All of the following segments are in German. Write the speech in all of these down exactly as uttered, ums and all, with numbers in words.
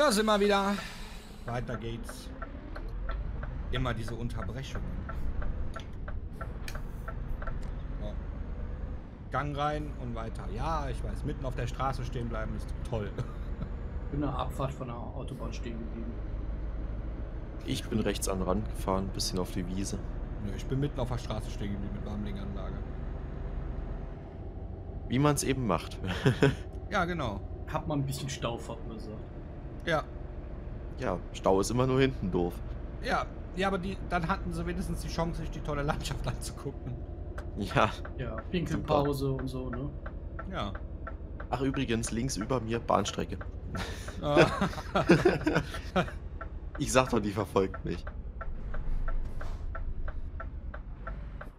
Da sind wir wieder. Weiter geht's. Immer diese Unterbrechungen. So. Gang rein und weiter. Ja, ich weiß, mitten auf der Straße stehen bleiben ist toll. Ich bin in der Abfahrt von der Autobahn stehen geblieben. Ich bin rechts an den Rand gefahren, ein bisschen auf die Wiese. Nö, ich bin mitten auf der Straße stehen geblieben mit Warmlinganlage. Wie man es eben macht. Ja, genau. Hat man ein bisschen Stau verursacht. Ja. Ja, Stau ist immer nur hinten doof. Ja, ja, aber die, dann hatten sie wenigstens die Chance, sich die tolle Landschaft anzugucken. Ja. Ja, Pinkelpause und so, ne? Ja. Ach, übrigens, links über mir Bahnstrecke. Ah. Ich sag doch, die verfolgt mich.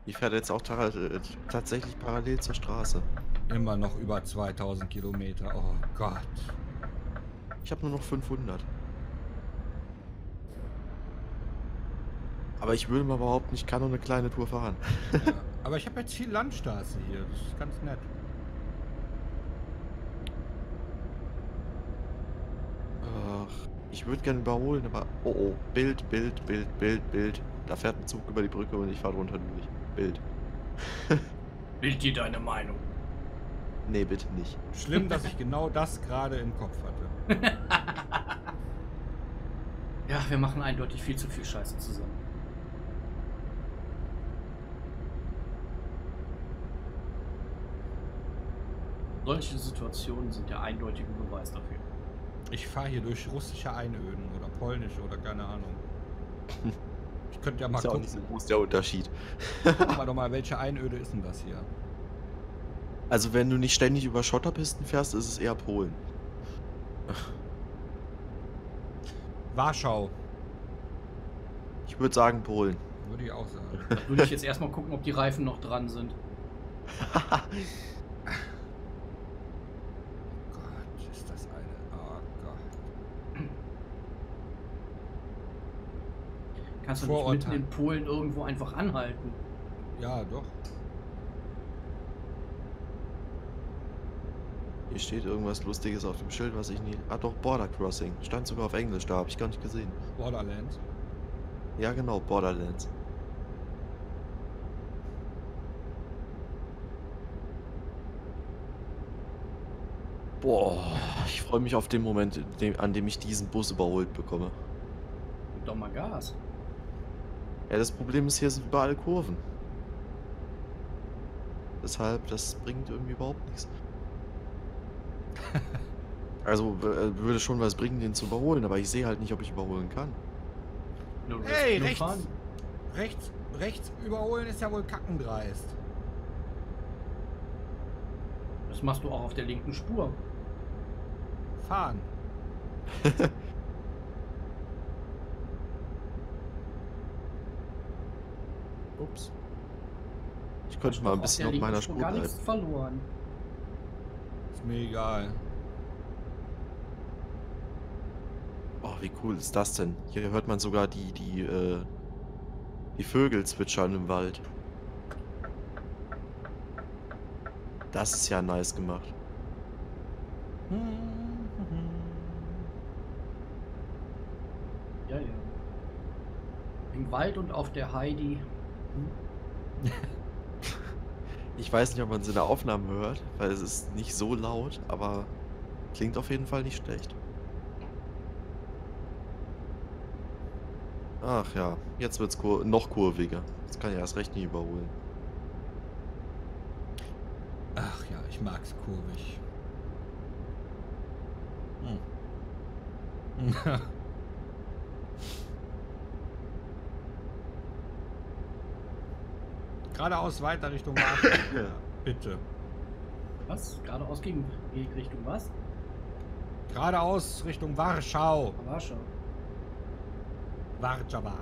Ich fährt jetzt auch tatsächlich parallel zur Straße. Immer noch über zweitausend Kilometer. Oh Gott. Ich habe nur noch fünfhundert. Aber ich würde mal behaupten, ich kann nur eine kleine Tour fahren. Ja, aber ich habe jetzt viel Landstraße hier. Das ist ganz nett. Ach, ich würde gerne überholen, aber... Oh, oh. Bild, Bild, Bild, Bild, Bild. Da fährt ein Zug über die Brücke und ich fahre runter durch. Bild. Bild dir deine Meinung. Nee, bitte nicht. Schlimm, dass ich genau das gerade im Kopf hatte. Ja, wir machen eindeutig viel zu viel Scheiße zusammen. Solche Situationen sind der eindeutige Beweis dafür. Ich fahre hier durch russische Einöden oder polnische oder keine Ahnung. Ich könnte ja mal gucken. Ist ja auch nicht so groß der Unterschied. Guck mal doch mal, welche Einöde ist denn das hier? Also wenn du nicht ständig über Schotterpisten fährst, ist es eher Polen. Warschau. Ich würde sagen Polen. Würde ich auch sagen. Da würde ich jetzt erstmal gucken, ob die Reifen noch dran sind. Oh Gott, ist das eine... Oh Gott. Kannst du nicht mitten in Polen irgendwo einfach anhalten? Ja, doch. Hier steht irgendwas Lustiges auf dem Schild, was ich nie... Ah doch, Border Crossing. Stand sogar auf Englisch da, habe ich gar nicht gesehen. Borderlands? Ja genau, Borderlands. Boah, ich freue mich auf den Moment, an dem ich diesen Bus überholt bekomme. Gib doch mal Gas. Ja, das Problem ist, hier sind überall Kurven. Deshalb, das bringt irgendwie überhaupt nichts. Also würde schon was bringen, den zu überholen, aber ich sehe halt nicht, ob ich überholen kann. Hey, rechts, fahren. rechts, rechts überholen ist ja wohl kackendreist. Das machst du auch auf der linken Spur. Fahren. Ups. Ich könnte mal ein bisschen auf meiner Spur bleiben. Gar nichts verloren. Mir egal. Oh, wie cool ist das denn? Hier hört man sogar die, die, äh, die Vögel zwitschern im Wald. Das ist ja nice gemacht. Ja, ja. Im Wald und auf der Heidi. Hm? Ich weiß nicht, ob man es in der Aufnahme hört, weil es ist nicht so laut, aber klingt auf jeden Fall nicht schlecht. Ach ja, jetzt wird es kur noch kurviger. Jetzt kann ich erst recht nie überholen. Ach ja, ich mag's kurvig. Hm. Geradeaus weiter Richtung Warszawa. Bitte. Was? Geradeaus gegen Richtung was? Geradeaus Richtung Warschau. Warschau. Warszawa.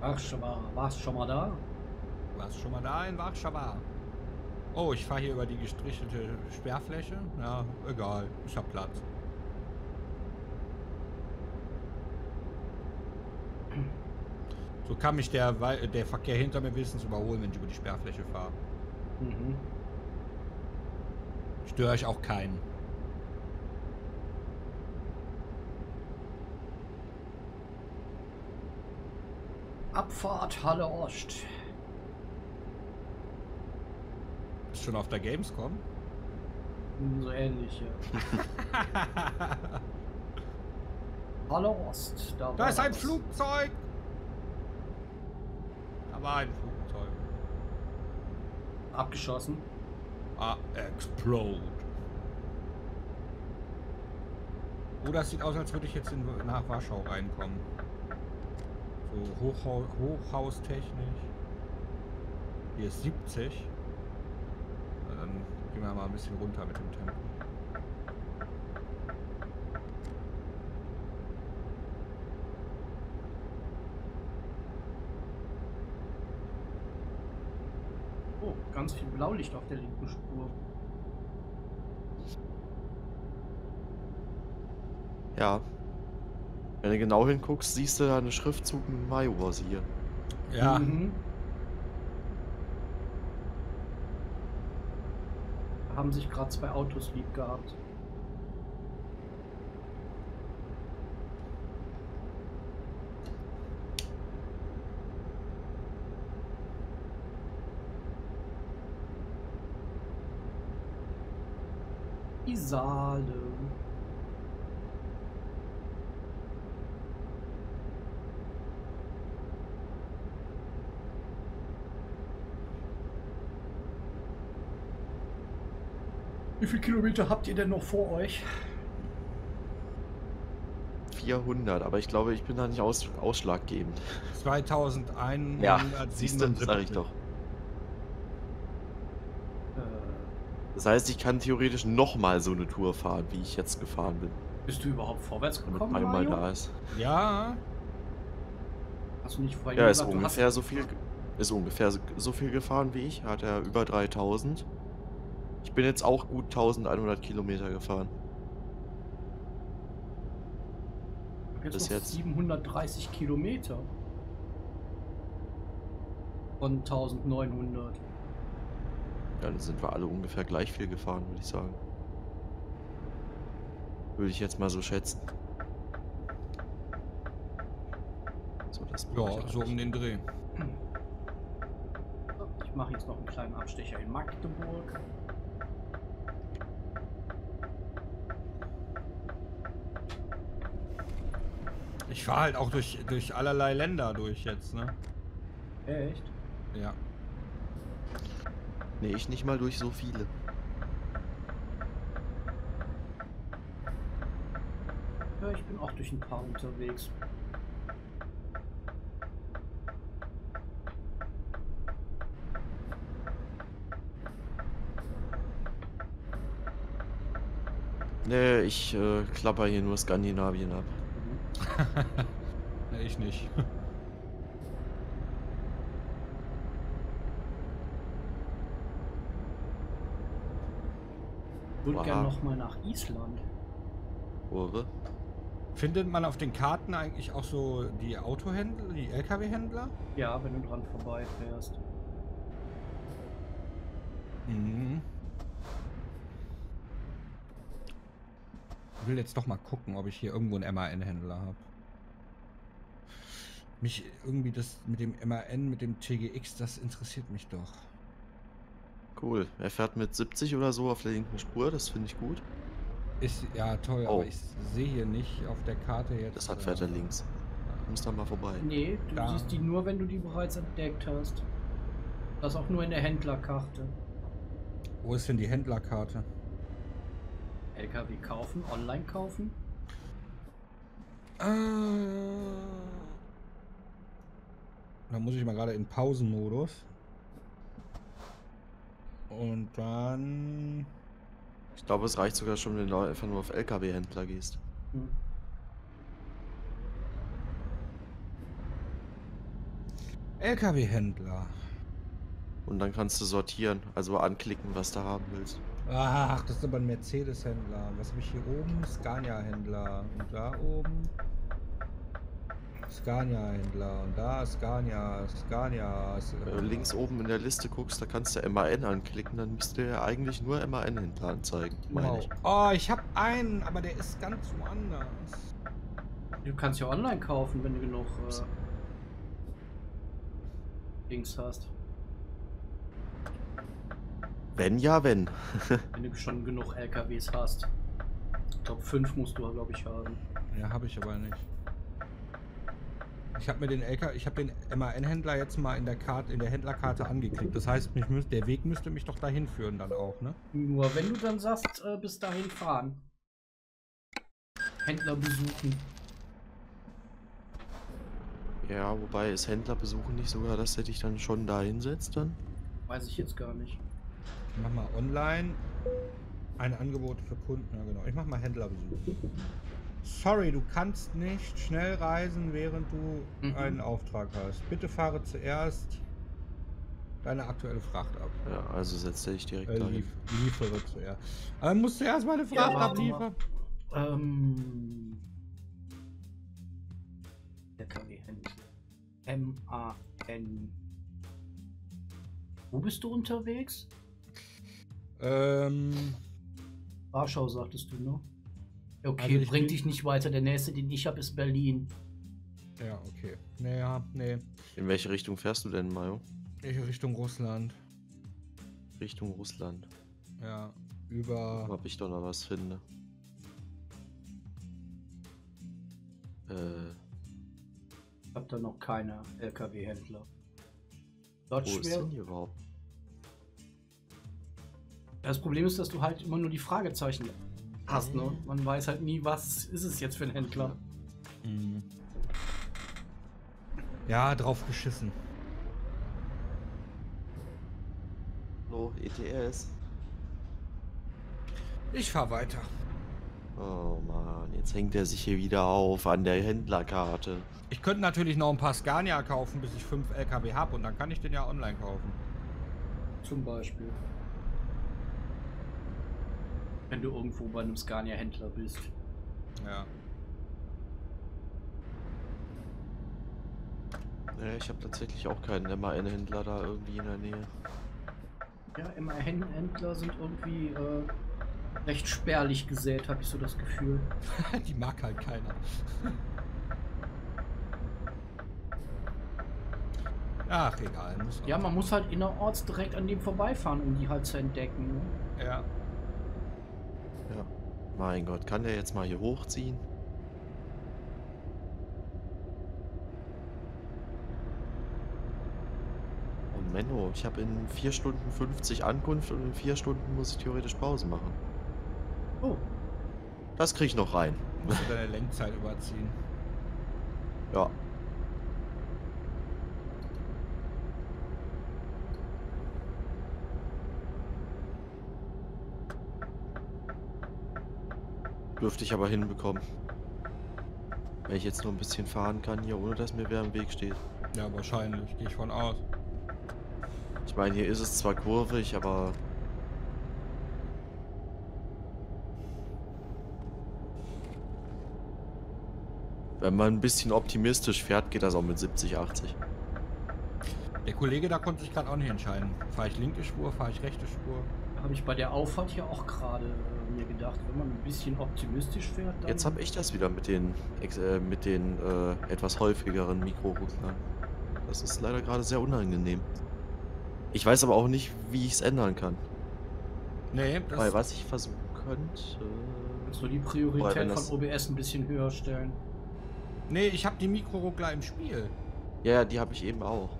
Warszawa. Warst schon mal da? Warst schon mal da in Warszawa? Oh, ich fahre hier über die gestrichelte Sperrfläche. Ja, egal. Ich hab Platz. So kann mich der, der Verkehr hinter mir wenigstens überholen, wenn ich über die Sperrfläche fahre. Mhm. Störe ich auch keinen. Abfahrt Halle Ost. Ist schon auf der Gamescom? So ähnlich, ja. Halle Ost. Da, da ist ein was. Flugzeug! Da war ein Flugzeug. Abgeschossen. Ah, explode. Oh, das sieht aus, als würde ich jetzt in, nach Warschau reinkommen. So, Hochha Hochhaustechnisch. Hier ist siebzig. Na, dann gehen wir mal ein bisschen runter mit dem Tempo. Oh, ganz viel Blaulicht auf der linken Spur. Ja. Wenn du genau hinguckst, siehst du da einen Schriftzug mit Maiwas hier. Ja. Mhm. Haben sich gerade zwei Autos lieb gehabt. Die Saale. Wie viele Kilometer habt ihr denn noch vor euch? vierhundert, aber ich glaube, ich bin da nicht aus, ausschlaggebend. zweitausendeinhundertsiebenundsiebzig. Ja, siehst du, sag ich doch. Äh, das heißt, ich kann theoretisch nochmal so eine Tour fahren, wie ich jetzt gefahren bin. Bist du überhaupt vorwärts gekommen, damit einmal da ist. Ja. Hast du nicht vorher ja, gesagt, ist ungefähr so viel, ist ungefähr so viel gefahren wie ich. Hat er über dreitausend. Ich bin jetzt auch gut elfhundert Kilometer gefahren. Jetzt bis jetzt siebenhundertdreißig Kilometer. Von neunzehnhundert. Ja, dann sind wir alle ungefähr gleich viel gefahren, würde ich sagen. Würde ich jetzt mal so schätzen. So, das ja, so um den Dreh. Ich mache jetzt noch einen kleinen Abstecher in Magdeburg. Ich fahre halt auch durch, durch allerlei Länder durch jetzt, ne? Echt? Ja. Nee, ich nicht mal durch so viele. Ja, ich bin auch durch ein paar unterwegs. Nee, ich äh, klapper hier nur Skandinavien ab. Nee, ich nicht. Ich würde gerne nochmal nach Island. Ohre. Findet man auf den Karten eigentlich auch so die Autohändler, die L K W-Händler? Ja, wenn du dran vorbeifährst. Mhm. Ich will jetzt doch mal gucken, ob ich hier irgendwo einen M A N-Händler habe. Mich irgendwie das mit dem M A N, mit dem T G X, das interessiert mich doch. Cool. Er fährt mit siebzig oder so auf der linken Spur, das finde ich gut. Ist ja toll, oh. Aber ich sehe hier nicht auf der Karte jetzt. Das hat fährt er äh, links. Du musst da mal vorbei. Nee, du da. Siehst die nur, wenn du die bereits entdeckt hast. Das auch nur in der Händlerkarte. Wo ist denn die Händlerkarte? L K W kaufen, online kaufen? Äh, dann muss ich mal gerade in Pausenmodus. Und dann... Ich glaube, es reicht sogar schon, wenn du einfach nur auf L K W-Händler gehst. Hm. L K W-Händler. Und dann kannst du sortieren, also anklicken, was du haben willst. Ach, das ist aber ein Mercedes-Händler. Was habe ich hier oben? Scania-Händler. Und da oben? Scania-Händler und da Scania, Scania. Wenn du links oben in der Liste guckst, da kannst du M A N anklicken, dann müsste ja eigentlich nur M A N-Händler anzeigen, meine wow. ich. Oh, ich hab einen, aber der ist ganz woanders. Du kannst ja online kaufen, wenn du genug äh, Links hast. Wenn ja, wenn. Wenn du schon genug L K Ws hast. Top fünf musst du, glaube ich, haben. Ja, habe ich aber nicht. Ich habe mir den L K W, ich habe den M A N-Händler jetzt mal in der Karte, in der Händlerkarte angeklickt. Das heißt, mich müß, der Weg müsste mich doch dahin führen dann auch, ne? Nur wenn du dann sagst, äh, bis dahin fahren. Händler besuchen. Ja, wobei ist Händler besuchen nicht sogar, dass der dich dann schon dahin setzt dann? Weiß ich jetzt gar nicht. Ich mach mal online ein Angebot für Kunden, ja genau. Ich mach mal Händler besuchen. Sorry, du kannst nicht schnell reisen, während du mhm. einen Auftrag hast. Bitte fahre zuerst deine aktuelle Fracht ab. Ja, also setze ich direkt äh, lief, dahin. Liefere zuerst. Aber dann musst du erst meine Fracht ja, abliefern. Ähm... L K W-Händler. M A N. Wo bist du unterwegs? Ähm... Warschau, sagtest du, ne? Okay, also bringt dich nicht weiter. Der nächste, den ich habe, ist Berlin. Ja, okay. Naja, nee. In welche Richtung fährst du denn, Mayo? In Richtung Russland. Richtung Russland. Ja, über... Ob ich doch noch was finde. Äh... Ich hab da noch keine L K W-Händler. Wo ist denn hier überhaupt? Das Problem ist, dass du halt immer nur die Fragezeichen hast, ne? Man weiß halt nie, was ist es jetzt für ein Händler. Ja, drauf geschissen. Hallo, E T S. Ich fahr weiter. Oh man, jetzt hängt er sich hier wieder auf an der Händlerkarte. Ich könnte natürlich noch ein paar Scania kaufen, bis ich fünf L K W habe und dann kann ich den ja online kaufen. Zum Beispiel. Wenn du irgendwo bei einem Scania-Händler bist. Ja. Naja, ich habe tatsächlich auch keinen M A N-Händler da irgendwie in der Nähe. Ja, M A N-Händler sind irgendwie äh, recht spärlich gesät, habe ich so das Gefühl. Die mag halt keiner. Ach, egal. Muss ja, man muss halt innerorts direkt an dem vorbeifahren, um die halt zu entdecken. Ne? Ja. Ja. Mein Gott, kann der jetzt mal hier hochziehen? Oh Menno, ich habe in vier Stunden fünfzig Ankunft und in vier Stunden muss ich theoretisch Pause machen. Oh. Das krieg ich noch rein. Du musst deine Lenkzeit überziehen. Ja. Dürfte ich aber hinbekommen. Wenn ich jetzt nur ein bisschen fahren kann hier, ohne dass mir wer im Weg steht. Ja, wahrscheinlich. Gehe ich von aus. Ich meine, hier ist es zwar kurvig, aber... Wenn man ein bisschen optimistisch fährt, geht das auch mit siebzig, achtzig. Der Kollege da konnte sich gerade auch nicht entscheiden. Fahre ich linke Spur, fahre ich rechte Spur? Habe ich bei der Auffahrt hier auch gerade äh, mir gedacht, wenn man ein bisschen optimistisch fährt, dann... Jetzt habe ich das wieder mit den äh, mit den äh, etwas häufigeren Mikro-Rucklern. Das ist leider gerade sehr unangenehm. Ich weiß aber auch nicht, wie ich es ändern kann. Nee, das... Weil was ich versuchen könnte... Kannst du die Priorität das... von O B S ein bisschen höher stellen? Nee, ich habe die Mikro-Ruckler im Spiel. Ja, die habe ich eben auch.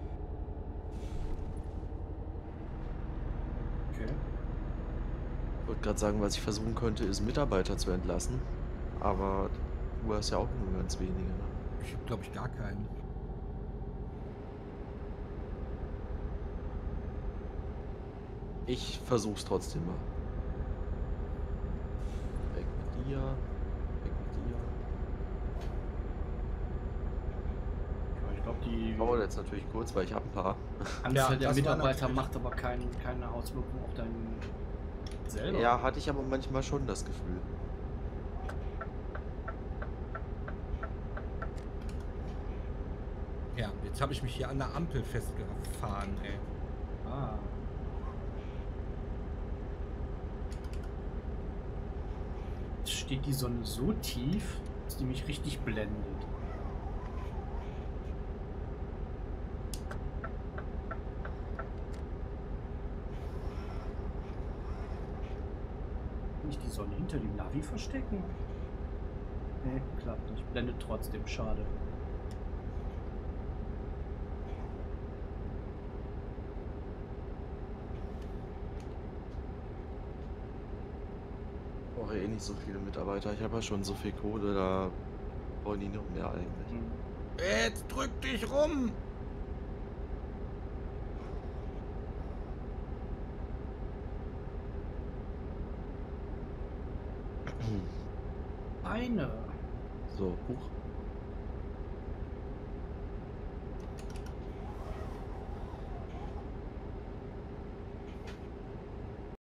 Ich wollte gerade sagen, was ich versuchen könnte, ist Mitarbeiter zu entlassen. Aber du hast ja auch nur ganz wenige. Ne? Ich habe, glaube ich, gar keinen. Ich versuch's trotzdem mal. Weg mit dir. Weg mit dir. Ich glaube, die. Ich brauche jetzt natürlich kurz, weil ich habe ein paar. Ja, der Mitarbeiter macht aber kein, keine Auswirkung auf deinen. Selber. Ja, hatte ich aber manchmal schon das Gefühl. Herren, jetzt habe ich mich hier an der Ampel festgefahren, ey. Ah. Jetzt steht die Sonne so tief, dass die mich richtig blendet. Nicht die Sonne hinter dem Navi verstecken? Nee, klappt nicht. Blendet trotzdem, schade. Ich brauche eh nicht so viele Mitarbeiter, ich habe ja schon so viel Kohle, da brauche ich noch mehr eigentlich. Jetzt drück dich rum! Eine! So, hoch.